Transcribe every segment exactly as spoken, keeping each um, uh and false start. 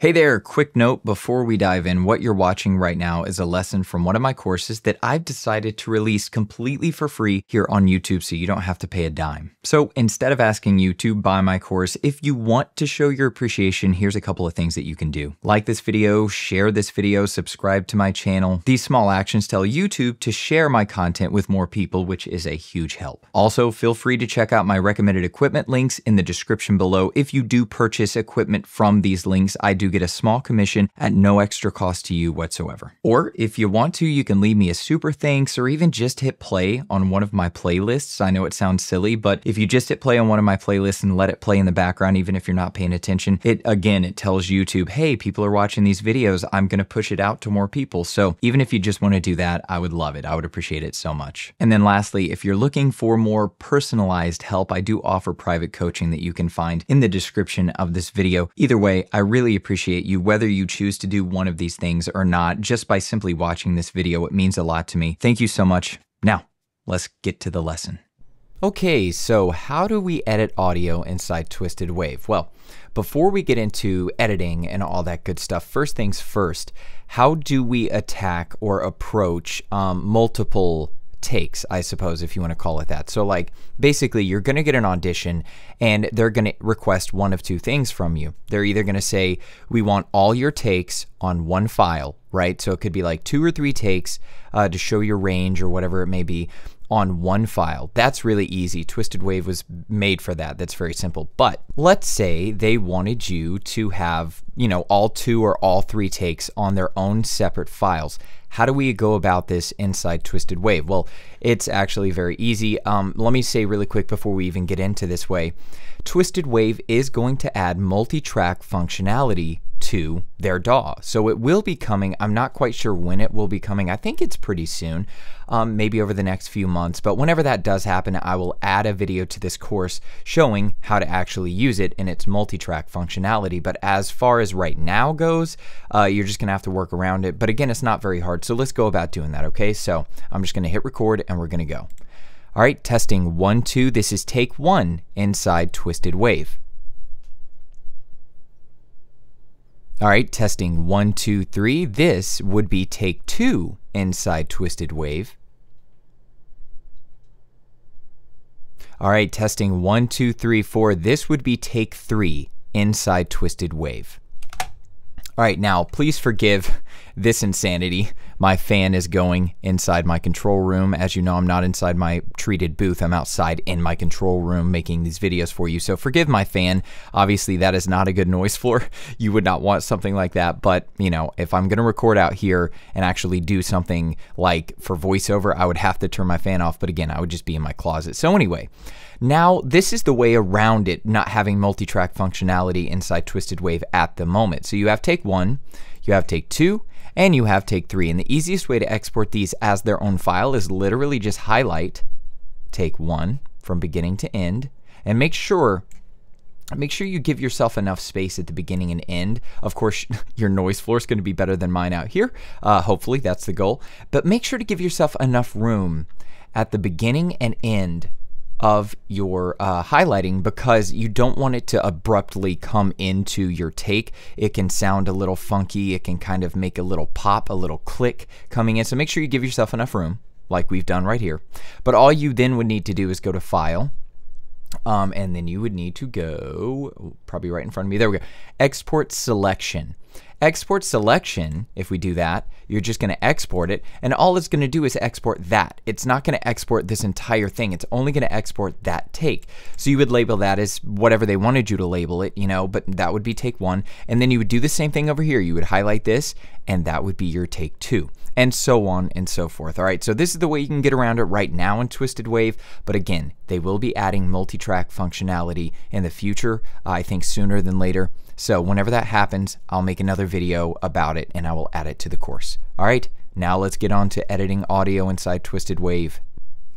Hey there, quick note before we dive in, what you're watching right now is a lesson from one of my courses that I've decided to release completely for free here on YouTube so you don't have to pay a dime. So instead of asking you to buy my course, if you want to show your appreciation, here's a couple of things that you can do. Like this video, share this video, subscribe to my channel. These small actions tell YouTube to share my content with more people, which is a huge help. Also, feel free to check out my recommended equipment links in the description below. If you do purchase equipment from these links, I do get a small commission at no extra cost to you whatsoever. Or if you want to, you can leave me a super thanks or even just hit play on one of my playlists. I know it sounds silly, but if you just hit play on one of my playlists and let it play in the background, even if you're not paying attention, it again, it tells YouTube, hey, people are watching these videos. I'm going to push it out to more people. So even if you just want to do that, I would love it. I would appreciate it so much. And then lastly, if you're looking for more personalized help, I do offer private coaching that you can find in the description of this video. Either way, I really appreciate you whether you choose to do one of these things or not. Just by simply watching this video, it means a lot to me. Thank you so much. Now, let's get to the lesson. Okay, so how do we edit audio inside TwistedWave? Well, before we get into editing and all that good stuff, first things first, how do we attack or approach um, multiple takes, I suppose, if you want to call it that. So like, basically you're going to get an audition and they're going to request one of two things from you. They're either going to say, we want all your takes on one file, right? So it could be like two or three takes uh, to show your range or whatever it may be on one file. That's really easy. TwistedWave was made for that. That's very simple. But let's say they wanted you to have, you know, all two or all three takes on their own separate files. How do we go about this inside TwistedWave? Well, it's actually very easy. Um, let me say really quick before we even get into this way, TwistedWave is going to add multi-track functionality to their D A W. So it will be coming. I'm not quite sure when it will be coming. I think it's pretty soon, um, maybe over the next few months, but whenever that does happen, I will add a video to this course showing how to actually use it in its multi-track functionality. But as far as right now goes, uh, you're just gonna have to work around it. But again, it's not very hard. So let's go about doing that, okay? So I'm just gonna hit record and we're gonna go. All right, testing one, two. This is take one inside TwistedWave. All right, testing one, two, three. This would be take two inside TwistedWave. All right, testing one, two, three, four. This would be take three inside TwistedWave. All right, now please forgive this insanity. My fan is going inside my control room. As you know, I'm not inside my treated booth. I'm outside in my control room making these videos for you. So forgive my fan. Obviously, that is not a good noise floor. You would not want something like that. But, you know, if I'm going to record out here and actually do something like for voiceover, I would have to turn my fan off. But again, I would just be in my closet. So anyway, now this is the way around it, not having multi-track functionality inside TwistedWave at the moment. So you have take one, you have take two, and you have take three. And the easiest way to export these as their own file is literally just highlight take one from beginning to end and make sure Make sure you give yourself enough space at the beginning and end. Of course, your noise floor is going to be better than mine out here. Uh, hopefully, that's the goal. But make sure to give yourself enough room at the beginning and end of your uh, highlighting, because you don't want it to abruptly come into your take. It can sound a little funky. It can kind of make a little pop, a little click coming in. So make sure you give yourself enough room like we've done right here. But all you then would need to do is go to File, um, and then you would need to go, probably right in front of me, there we go, Export Selection. Export Selection, if we do that, you're just going to export it, and all it's going to do is export that. It's not going to export this entire thing. It's only going to export that take. So you would label that as whatever they wanted you to label it, you know, but that would be take one. And then you would do the same thing over here. You would highlight this, and that would be your take two, and so on and so forth. All right, so this is the way you can get around it right now in TwistedWave, but again, they will be adding multi-track functionality in the future, I think sooner than later. So whenever that happens, I'll make another video about it and I will add it to the course. All right, now let's get on to editing audio inside TwistedWave.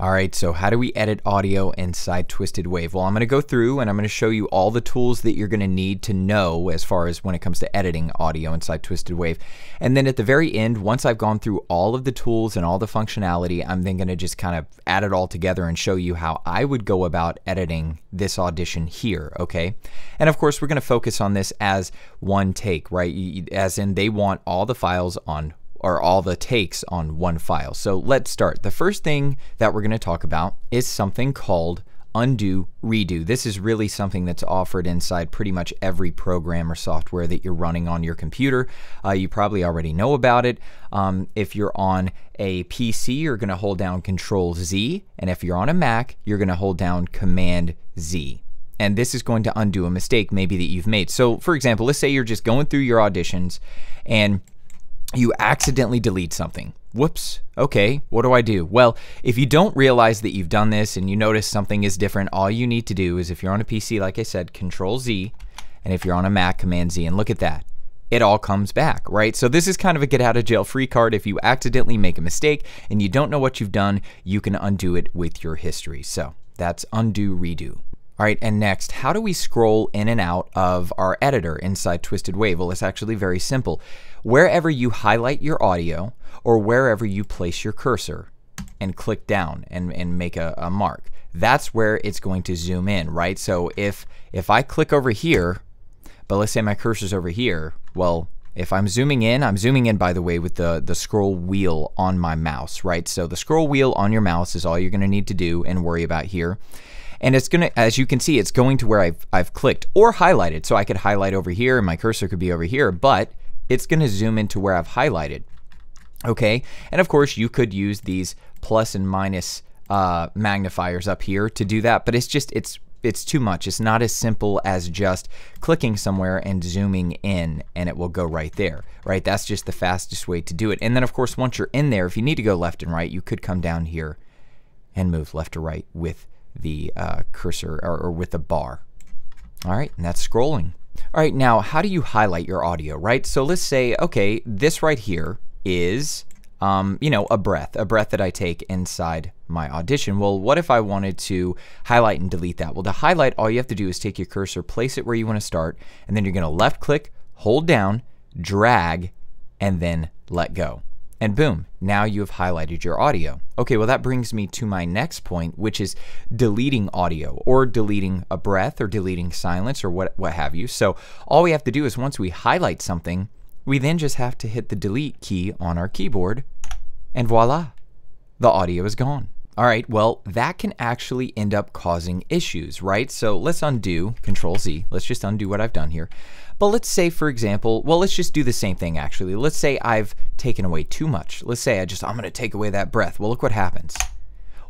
All right, so how do we edit audio inside TwistedWave? Well, I'm gonna go through and I'm gonna show you all the tools that you're gonna need to know as far as when it comes to editing audio inside TwistedWave. And then at the very end, once I've gone through all of the tools and all the functionality, I'm then gonna just kind of add it all together and show you how I would go about editing this audition here, okay? And of course, we're gonna focus on this as one take, right? As in they want all the files on or all the takes on one file. So let's start. The first thing that we're going to talk about is something called undo redo. This is really something that's offered inside pretty much every program or software that you're running on your computer. Uh, you probably already know about it. Um, if you're on a P C, you're going to hold down Control Z, and if you're on a Mac, you're going to hold down Command Z. And this is going to undo a mistake maybe that you've made. So for example, let's say you're just going through your auditions and you accidentally delete something. Whoops, okay, what do I do? Well, if you don't realize that you've done this and you notice something is different, all you need to do is, if you're on a P C, like I said, Control Z, and if you're on a Mac, Command Z, and look at that. It all comes back, right? So this is kind of a get out of jail free card. If you accidentally make a mistake and you don't know what you've done, you can undo it with your history. So that's undo redo. All right, and next, how do we scroll in and out of our editor inside TwistedWave? Well, it's actually very simple. Wherever you highlight your audio or wherever you place your cursor and click down and, and make a, a mark, that's where it's going to zoom in, right? So if, if I click over here, but let's say my cursor's over here, well, if I'm zooming in, I'm zooming in, by the way, with the, the scroll wheel on my mouse, right? So the scroll wheel on your mouse is all you're gonna need to do and worry about here. And it's gonna, as you can see, it's going to where I've, I've clicked or highlighted. So I could highlight over here and my cursor could be over here, but it's gonna zoom into where I've highlighted, okay? And of course, you could use these plus and minus uh, magnifiers up here to do that, but it's just, it's, it's too much. It's not as simple as just clicking somewhere and zooming in and it will go right there, right? That's just the fastest way to do it. And then of course, once you're in there, if you need to go left and right, you could come down here and move left to right with the uh, cursor or, or with the bar. All right, and that's scrolling. All right, now how do you highlight your audio, right? So let's say, okay, this right here is, um, you know, a breath, a breath that I take inside my audition. Well, what if I wanted to highlight and delete that? Well, to highlight, all you have to do is take your cursor, place it where you want to start, and then you're going to left click, hold down, drag, and then let go. And boom, now you have highlighted your audio. Okay, well that brings me to my next point, which is deleting audio or deleting a breath or deleting silence or what, what have you. So all we have to do is once we highlight something, we then just have to hit the delete key on our keyboard and voila, the audio is gone. All right, well that can actually end up causing issues, right? So let's undo, Control Z, let's just undo what I've done here. But let's say, for example, well, let's just do the same thing actually. Let's say I've taken away too much. Let's say I just, I'm gonna take away that breath. Well, look what happens.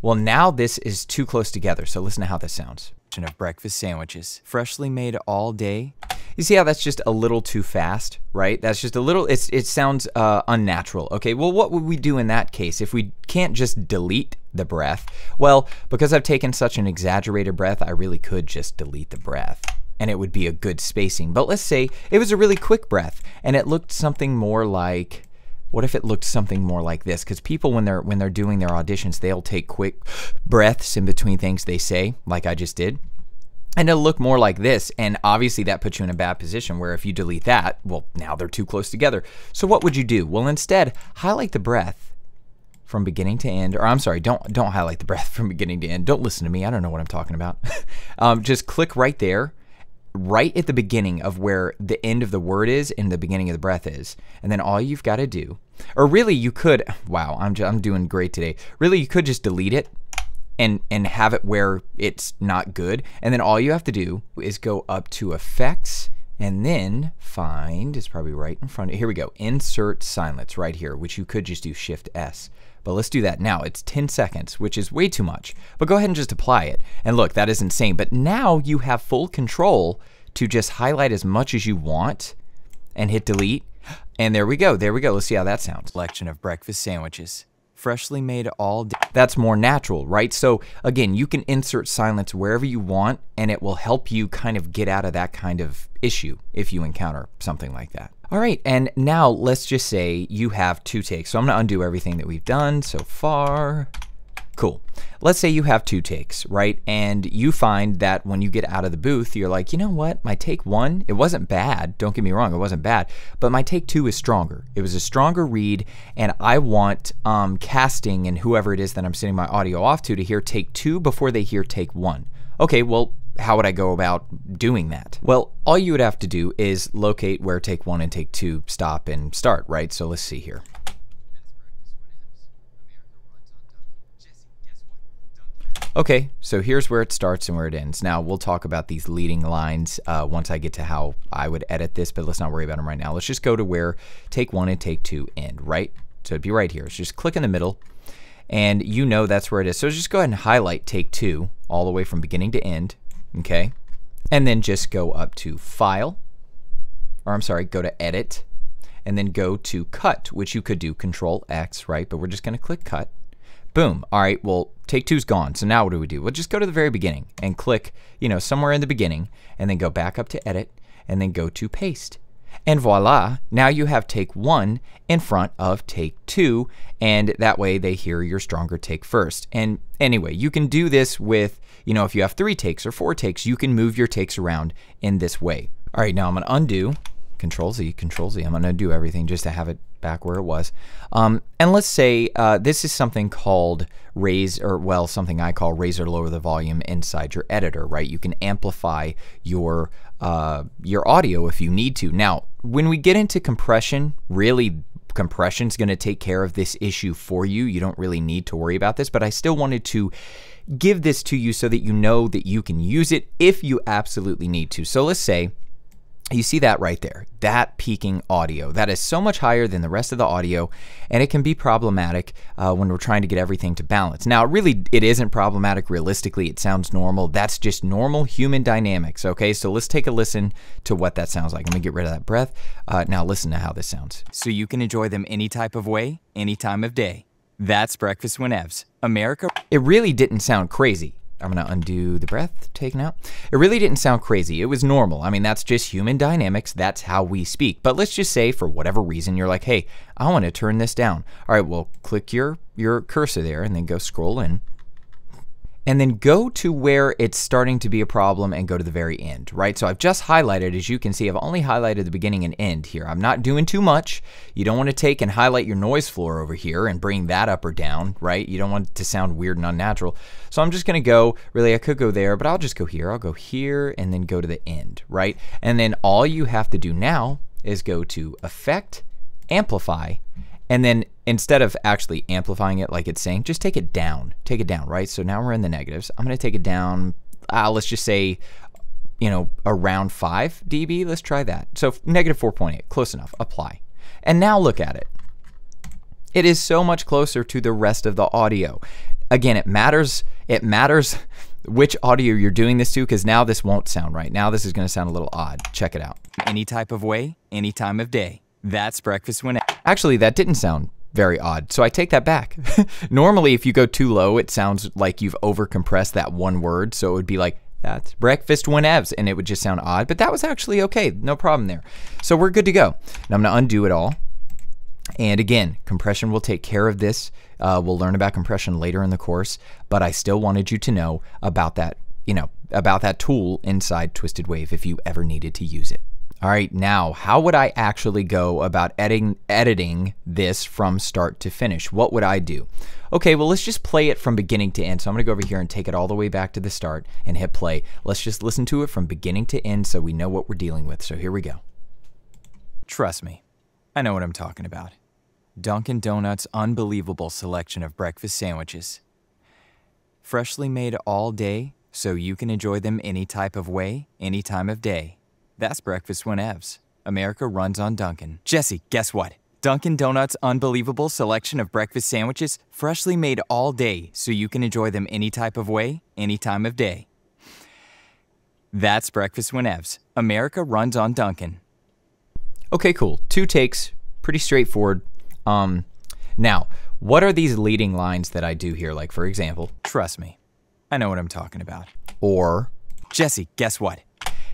Well, now this is too close together. So listen to how this sounds. Of breakfast sandwiches, freshly made all day. You see how that's just a little too fast, right? That's just a little, it's, it sounds uh, unnatural. Okay, well, what would we do in that case if we can't just delete the breath? Well, because I've taken such an exaggerated breath, I really could just delete the breath. And it would be a good spacing. But let's say it was a really quick breath and it looked something more like, what if it looked something more like this? Because people when they're when they're doing their auditions, they'll take quick breaths in between things they say, like I just did. And it'll look more like this, and obviously that puts you in a bad position where if you delete that, well, now they're too close together. So what would you do? Well, instead, highlight the breath from beginning to end, or I'm sorry, don't don't highlight the breath from beginning to end. Don't listen to me, I don't know what I'm talking about. um, just click right there, right at the beginning of where the end of the word is and the beginning of the breath is. And then all you've got to do, or really you could, wow, I'm, just, I'm doing great today. Really, you could just delete it and, and have it where it's not good. And then all you have to do is go up to effects and then find, it's probably right in front of, here we go, insert silence right here, which you could just do Shift S. But let's do that now. It's ten seconds, which is way too much, but go ahead and just apply it. And look, that is insane. But now you have full control to just highlight as much as you want and hit delete. And there we go, there we go. Let's see how that sounds. Selection of breakfast sandwiches, freshly made all day. That's more natural, right? So again, you can insert silence wherever you want and it will help you kind of get out of that kind of issue if you encounter something like that. All right, and now let's just say you have two takes. So I'm gonna undo everything that we've done so far. Cool. Let's say you have two takes, right? And you find that when you get out of the booth, you're like, you know what? My take one, it wasn't bad. Don't get me wrong, it wasn't bad. But my take two is stronger. It was a stronger read, and I want um, casting and whoever it is that I'm sending my audio off to to hear take two before they hear take one. Okay, well, how would I go about doing that? Well, all you would have to do is locate where take one and take two stop and start, right? So let's see here. Okay, so here's where it starts and where it ends. Now, we'll talk about these leading lines uh, once I get to how I would edit this, but let's not worry about them right now. Let's just go to where take one and take two end, right? So it'd be right here. So just click in the middle, and you know that's where it is. So just go ahead and highlight take two all the way from beginning to end, okay? And then just go up to File, or I'm sorry, go to Edit, and then go to Cut, which you could do Control X, right? But we're just going to click Cut. Boom. All right, well, take two's gone. So now what do we do? We'll just go to the very beginning and click, you know, somewhere in the beginning, and then go back up to Edit, and then go to Paste. And voila, now you have take one in front of take two, and that way they hear your stronger take first. And anyway, you can do this with, you know, if you have three takes or four takes, you can move your takes around in this way. All right, now I'm going to undo. Control Z, Control Z. I'm going to do everything just to have it back where it was. Um, and let's say uh, this is something called raise, or well, something I call raise or lower the volume inside your editor, right? You can amplify your uh, your audio if you need to. Now, when we get into compression, really, compression is going to take care of this issue for you. You don't really need to worry about this, but I still wanted to give this to you so that you know that you can use it if you absolutely need to. So let's say you see that right there, that peaking audio. That is so much higher than the rest of the audio, and it can be problematic uh, when we're trying to get everything to balance. Now, really, it isn't problematic realistically. It sounds normal. That's just normal human dynamics, okay? So let's take a listen to what that sounds like. Let me get rid of that breath. Uh, now listen to how this sounds. So you can enjoy them any type of way, any time of day. That's Breakfast with Evs. America. It really didn't sound crazy. I'm going to undo the breath taken out. It really didn't sound crazy. It was normal. I mean, that's just human dynamics. That's how we speak. But let's just say for whatever reason, you're like, hey, I want to turn this down. All right, well, click your, your cursor there and then go scroll in. And then go to where it's starting to be a problem and go to the very end, right? So I've just highlighted, as you can see, I've only highlighted the beginning and end here. I'm not doing too much. You don't want to take and highlight your noise floor over here and bring that up or down, right? You don't want it to sound weird and unnatural. So I'm just going to go, really, I could go there, but I'll just go here. I'll go here and then go to the end, right? And then all you have to do now is go to Effect, Amplify, and then instead of actually amplifying it like it's saying, just take it down, take it down, right? So now we're in the negatives. I'm going to take it down, uh, let's just say, you know, around five D B. Let's try that. So negative four point eight, close enough, apply. And now look at it. It is so much closer to the rest of the audio. Again, it matters, it matters which audio you're doing this to, because now this won't sound right. Now this is going to sound a little odd. Check it out. Any type of way, any time of day. That's Breakfast when... Actually, that didn't sound very odd, so I take that back. Normally, if you go too low, it sounds like you've overcompressed that one word, so it would be like, that's Breakfast with Evs, and it would just sound odd, but that was actually okay, no problem there. So we're good to go. Now I'm gonna undo it all. And again, compression will take care of this. Uh, we'll learn about compression later in the course, but I still wanted you to know about that, you know, about that tool inside TwistedWave if you ever needed to use it. All right, now, how would I actually go about editing, editing this from start to finish? What would I do? Okay, well, let's just play it from beginning to end. So I'm gonna go over here and take it all the way back to the start and hit play. Let's just listen to it from beginning to end so we know what we're dealing with. So here we go. Trust me, I know what I'm talking about. Dunkin' Donuts' unbelievable selection of breakfast sandwiches. Freshly made all day, so you can enjoy them any type of way, any time of day. That's Breakfast with Evs. America runs on Dunkin'. Jesse, guess what? Dunkin' Donuts' unbelievable selection of breakfast sandwiches, freshly made all day, so you can enjoy them any type of way, any time of day. That's Breakfast with Evs. America runs on Dunkin'. Okay, cool. Two takes. Pretty straightforward. Um, now, what are these leading lines that I do here? Like, for example, trust me, I know what I'm talking about. Or, Jesse, guess what?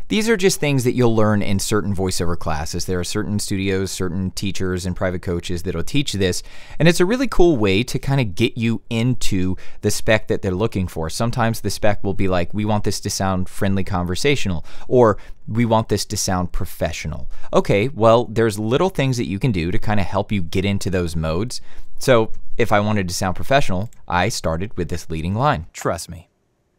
These are just things that you'll learn in certain voiceover classes. There are certain studios, certain teachers and private coaches that'll teach this, and it's a really cool way to kind of get you into the spec that they're looking for. Sometimes the spec will be like, we want this to sound friendly conversational, or we want this to sound professional. Okay, well, there's little things that you can do to kind of help you get into those modes. So if I wanted to sound professional, I started with this leading line. Trust me,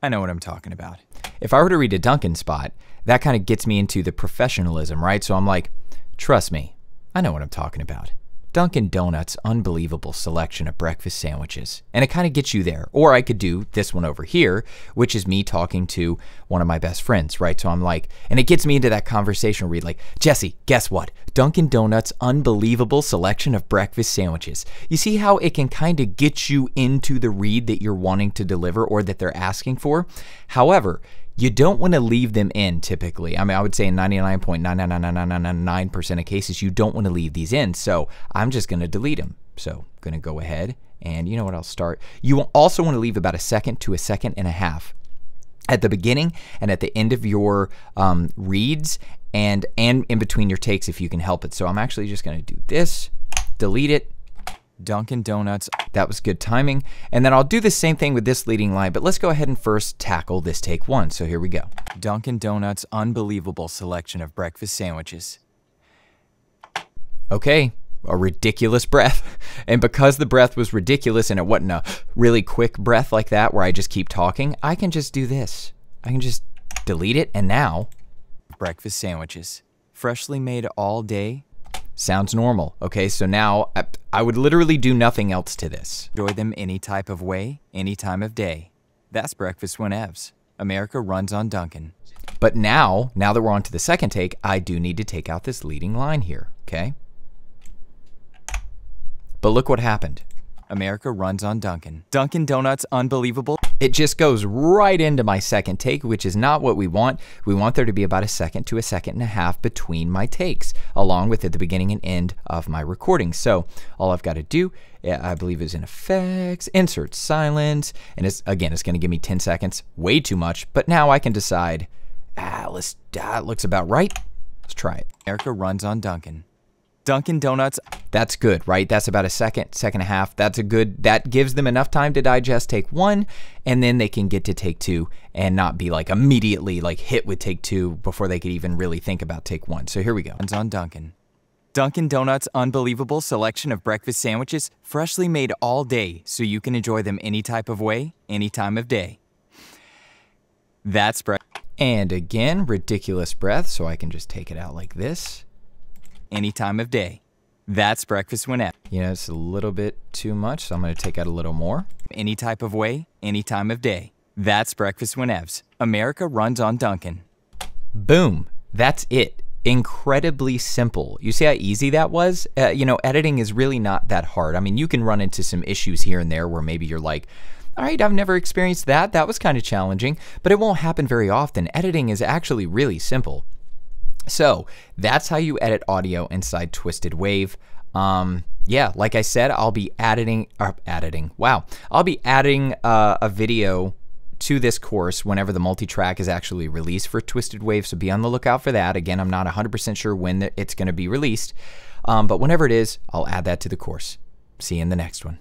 I know what I'm talking about. If I were to read a Dunkin' spot, that kind of gets me into the professionalism, right? So I'm like, trust me, I know what I'm talking about. Dunkin' Donuts' unbelievable selection of breakfast sandwiches. And it kind of gets you there. Or I could do this one over here, which is me talking to one of my best friends, right? So I'm like, and it gets me into that conversational read, like, Jesse, guess what? Dunkin' Donuts' unbelievable selection of breakfast sandwiches. You see how it can kind of get you into the read that you're wanting to deliver or that they're asking for? However, you don't want to leave them in typically. I mean, I would say in ninety-nine point nine nine nine nine nine nine nine percent of cases, you don't want to leave these in. So I'm just going to delete them. So I'm going to go ahead and you know what, I'll start. You also want to leave about a second to a second and a half at the beginning and at the end of your um, reads and, and in between your takes if you can help it. So I'm actually just going to do this, delete it. Dunkin' Donuts. That was good timing. And then I'll do the same thing with this leading line, but let's go ahead and first tackle this take one. So here we go. Dunkin' Donuts' unbelievable selection of breakfast sandwiches. Okay, a ridiculous breath. And because the breath was ridiculous and it wasn't a really quick breath like that where I just keep talking, I can just do this. I can just delete it and now. Breakfast sandwiches. Freshly made all day. Sounds normal. Okay, so now I, I would literally do nothing else to this. Enjoy them any type of way, any time of day. That's breakfast whenevs. America runs on Dunkin'. But now, now that we're on to the second take, I do need to take out this leading line here, okay? But look what happened. America runs on Dunkin'. Dunkin' Donuts, unbelievable. It just goes right into my second take, which is not what we want. We want there to be about a second to a second and a half between my takes, along with at the beginning and end of my recording. So all I've got to do, I believe, is in effects, insert silence, and it's again, it's going to give me ten seconds, way too much, but now I can decide, ah, let's, ah, it looks about right. Let's try it. Erica runs on Dunkin'. Dunkin' Donuts. That's good, right? That's about a second, second and a half. That's a good, that gives them enough time to digest take one, and then they can get to take two and not be like immediately like hit with take two before they could even really think about take one. So here we go. It's on Dunkin'. Dunkin' Donuts' unbelievable selection of breakfast sandwiches, freshly made all day, so you can enjoy them any type of way, any time of day. That's breakfast. And again, ridiculous breath, so I can just take it out like this. Any time of day. That's breakfast whenever. You know, it's a little bit too much, so I'm gonna take out a little more. Any type of way, any time of day. That's breakfast whenevs. America runs on Dunkin'. Boom, that's it. Incredibly simple. You see how easy that was? Uh, you know, editing is really not that hard. I mean, you can run into some issues here and there where maybe you're like, all right, I've never experienced that. That was kind of challenging, but it won't happen very often. Editing is actually really simple. So that's how you edit audio inside Twisted Wave. Um, yeah, like I said, I'll be editing, uh, editing, wow. I'll be adding uh, a video to this course whenever the multi-track is actually released for Twisted Wave, so be on the lookout for that. Again, I'm not one hundred percent sure when it's gonna be released, um, but whenever it is, I'll add that to the course. See you in the next one.